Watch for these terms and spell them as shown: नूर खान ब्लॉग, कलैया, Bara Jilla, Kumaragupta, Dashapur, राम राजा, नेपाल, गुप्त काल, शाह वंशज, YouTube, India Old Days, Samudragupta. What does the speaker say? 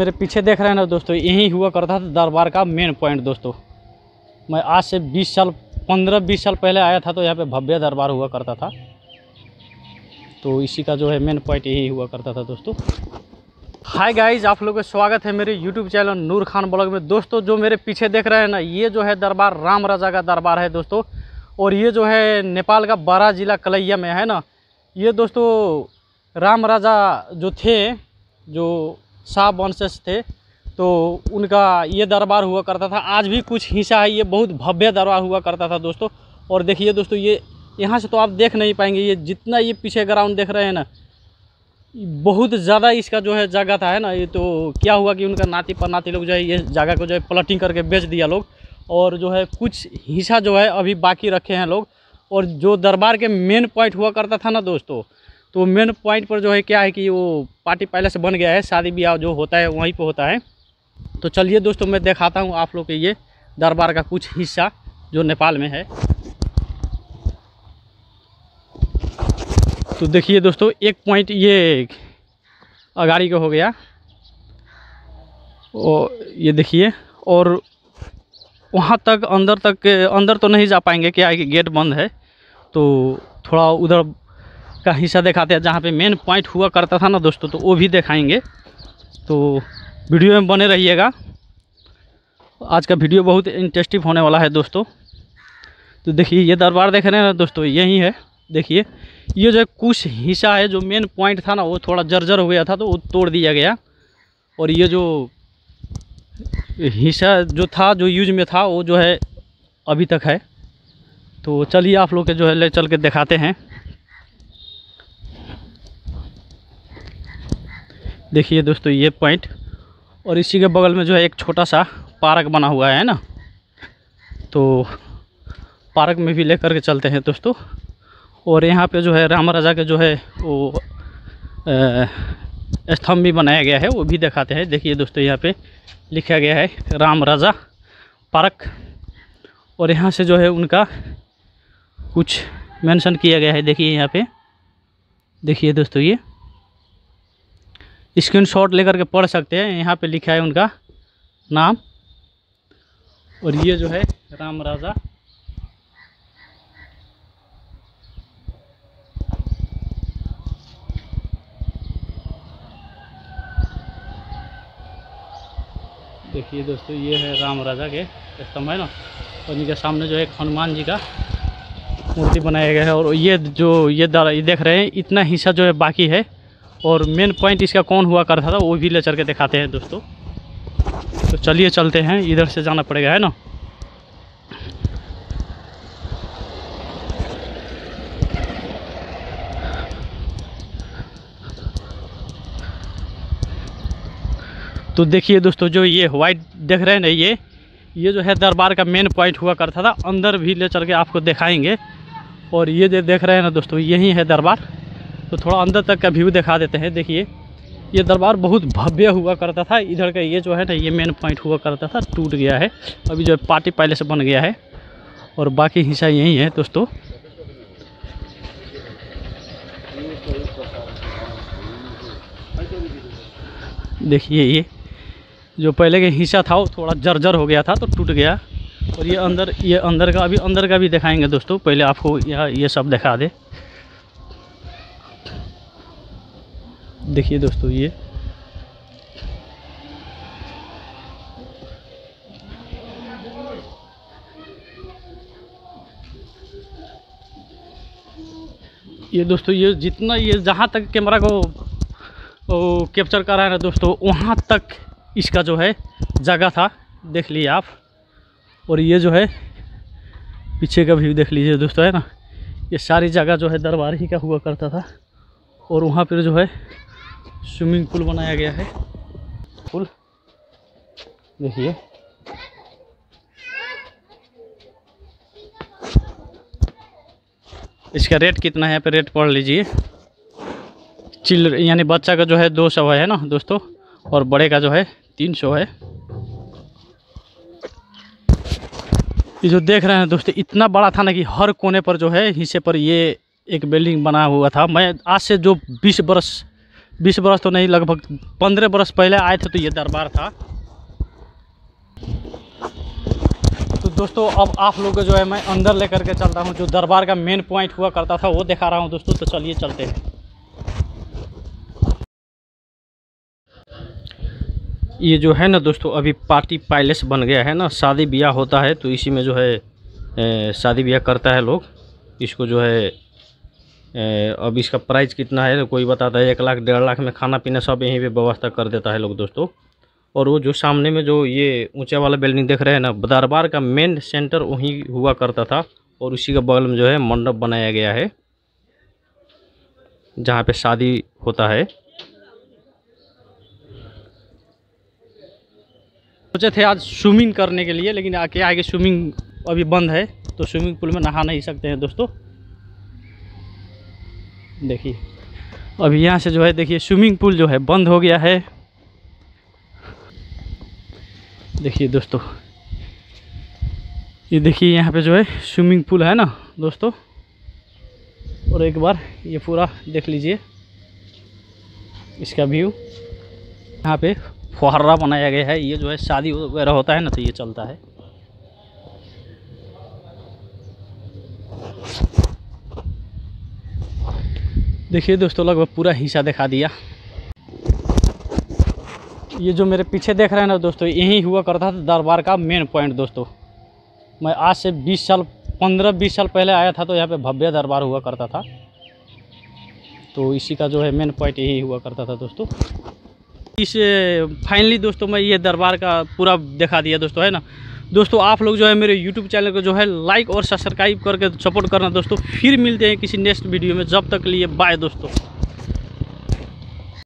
मेरे पीछे देख रहे हैं ना दोस्तों, यही हुआ करता था दरबार का मेन पॉइंट। दोस्तों मैं आज से 15-20 साल पहले आया था तो यहाँ पे भव्य दरबार हुआ करता था, तो इसी का जो है मेन पॉइंट यही हुआ करता था दोस्तों। हाय गाइज, आप लोगों का स्वागत है मेरे YouTube channel नूर खान ब्लॉग में। दोस्तों जो मेरे पीछे देख रहे हैं ना, ये जो है दरबार राम राजा का दरबार है दोस्तों, और ये जो है नेपाल का बारा जिला कलैया में है ना। ये दोस्तों राम राजा जो थे, जो शाह वंशज थे, तो उनका ये दरबार हुआ करता था। आज भी कुछ हिस्सा है, ये बहुत भव्य दरबार हुआ करता था दोस्तों। और देखिए दोस्तों, ये यहाँ से तो आप देख नहीं पाएंगे, ये जितना ये पीछे ग्राउंड देख रहे हैं ना, बहुत ज़्यादा इसका जो है जगह था है ना। ये तो क्या हुआ कि उनका नाती परनाती लोग जो है ये जगह को जो है प्लॉटिंग करके बेच दिया लोग, और जो है कुछ हिस्सा जो है अभी बाकी रखे हैं लोग। और जो दरबार के मेन पॉइंट हुआ करता था ना दोस्तों, तो मेन पॉइंट पर जो है क्या है कि वो पार्टी पैलेस बन गया है, शादी ब्याह जो होता है वहीं पे होता है। तो चलिए दोस्तों मैं दिखाता हूँ आप लोग के ये दरबार का कुछ हिस्सा जो नेपाल में है। तो देखिए दोस्तों, एक पॉइंट ये अगाड़ी का हो गया, और ये देखिए, और वहाँ तक अंदर तो नहीं जा पाएंगे, क्या है कि गेट बंद है। तो थोड़ा उधर का हिस्सा दिखाते हैं जहाँ पे मेन पॉइंट हुआ करता था ना दोस्तों, तो वो भी दिखाएंगे, तो वीडियो में बने रहिएगा। आज का वीडियो बहुत इंटरेस्टिंग होने वाला है दोस्तों। तो देखिए ये दरबार देख रहे हैं ना दोस्तों, यही है। देखिए ये जो कुछ हिस्सा है, जो मेन पॉइंट था ना, वो थोड़ा जर्जर हो गया था तो वो तोड़ दिया गया, और ये जो हिस्सा जो था, जो यूज में था, वो जो है अभी तक है। तो चलिए आप लोग के जो है ले चल के दिखाते हैं। देखिए दोस्तों ये पॉइंट, और इसी के बगल में जो है एक छोटा सा पार्क बना हुआ है ना, तो पार्क में भी लेकर के चलते हैं दोस्तों। और यहाँ पे जो है राम राजा के जो है वो स्तंभ भी बनाया गया है, वो भी दिखाते हैं। देखिए दोस्तों यहाँ पे लिखा गया है राम राजा पार्क, और यहाँ से जो है उनका कुछ मेंशन किया गया है। देखिए यहाँ पे, देखिए दोस्तों ये स्क्रीनशॉट लेकर के पढ़ सकते हैं, यहाँ पे लिखा है उनका नाम। और ये जो है राम राजा, देखिए दोस्तों ये है राम राजा के स्तंभ है ना, और इनके सामने जो है हनुमान जी का मूर्ति बनाया गया है। और ये जो ये देख रहे हैं, इतना हिस्सा जो है बाकी है, और मेन पॉइंट इसका कौन हुआ करता था वो भी ले चल के दिखाते हैं दोस्तों। तो चलिए चलते हैं, इधर से जाना पड़ेगा है ना। तो देखिए दोस्तों, जो ये वाइट देख रहे हैं ना, ये जो है दरबार का मेन पॉइंट हुआ करता था, अंदर भी ले चल के आपको दिखाएंगे। और ये जो देख रहे हैं ना दोस्तों, यही है दरबार, तो थोड़ा अंदर तक का व्यू दिखा देते हैं। देखिए ये दरबार बहुत भव्य हुआ करता था, इधर का ये जो है ना, ये मेन पॉइंट हुआ करता था, टूट गया है अभी, जो है पार्टी पैलेस बन गया है, और बाकी हिस्सा यही है दोस्तों। देखिए ये जो पहले के हिस्सा था वो थोड़ा जर्जर हो गया था तो टूट गया, और ये अंदर का, अभी अंदर का भी दिखाएंगे दोस्तों। पहले आपको ये सब दिखा दे। देखिए दोस्तों ये दोस्तों ये जितना जहाँ तक कैमरा को कैप्चर कर रहा है ना दोस्तों, वहाँ तक इसका जो है जगह था, देख लीजिए आप। और ये जो है पीछे का व्यू देख लीजिए दोस्तों है ना, ये सारी जगह जो है दरबार ही का हुआ करता था। और वहाँ पर जो है स्विमिंग पूल बनाया गया है, पूल देखिए। इसका रेट कितना है, यहाँ पे रेट पढ़ लीजिए। चिल्ड्रन यानी बच्चा का जो है 200 है ना दोस्तों, और बड़े का जो है 300 है। ये जो देख रहे हैं दोस्तों, इतना बड़ा था ना कि हर कोने पर जो है हिस्से पर ये एक बिल्डिंग बना हुआ था। मैं आज से जो 20 वर्ष 20 बरस तो नहीं, लगभग 15 बरस पहले आए थे तो ये दरबार था। तो दोस्तों अब आप लोग को जो है मैं अंदर लेकर के चलता हूँ, जो दरबार का मेन पॉइंट हुआ करता था वो दिखा रहा हूँ दोस्तों। तो चलिए चलते हैं। ये जो है ना दोस्तों अभी पार्टी पैलेस बन गया है ना, शादी ब्याह होता है तो इसी में जो है शादी ब्याह करता है लोग। इसको जो है अब इसका प्राइस कितना है तो कोई बताता है 1 लाख 1.5 लाख में खाना पीना सब यहीं पे व्यवस्था कर देता है लोग दोस्तों। और वो जो सामने में जो ये ऊंचा वाला बिल्डिंग देख रहे हैं ना, दरबार का मेन सेंटर वहीं हुआ करता था और उसी के बगल में जो है मंडप बनाया गया है जहाँ पे शादी होता है। सोचे थे आज स्विमिंग करने के लिए, लेकिन आके आगे स्विमिंग अभी बंद है तो स्विमिंग पूल में नहा नहीं सकते हैं दोस्तों। देखिए अभी यहाँ से जो है देखिए स्विमिंग पूल जो है बंद हो गया है। देखिए दोस्तों ये देखिए यहाँ पे जो है स्विमिंग पूल है ना दोस्तों। और एक बार ये पूरा देख लीजिए इसका व्यू। यहाँ पे फुहारा बनाया गया है, ये जो है शादी वगैरह होता है ना तो ये चलता है। देखिए दोस्तों लगभग पूरा हिस्सा दिखा दिया। ये जो मेरे पीछे देख रहे हैं ना दोस्तों यही हुआ करता था दरबार का मेन पॉइंट दोस्तों। मैं आज से 15-20 साल पहले आया था तो यहाँ पे भव्य दरबार हुआ करता था, तो इसी का जो है मेन पॉइंट यही हुआ करता था दोस्तों। इस फाइनली दोस्तों मैं ये दरबार का पूरा दिखा दिया दोस्तों, है ना दोस्तों। आप लोग जो है मेरे YouTube चैनल को जो है लाइक और सब्सक्राइब करके सपोर्ट करना दोस्तों। फिर मिलते हैं किसी नेक्स्ट वीडियो में, जब तक के लिए बाय दोस्तों।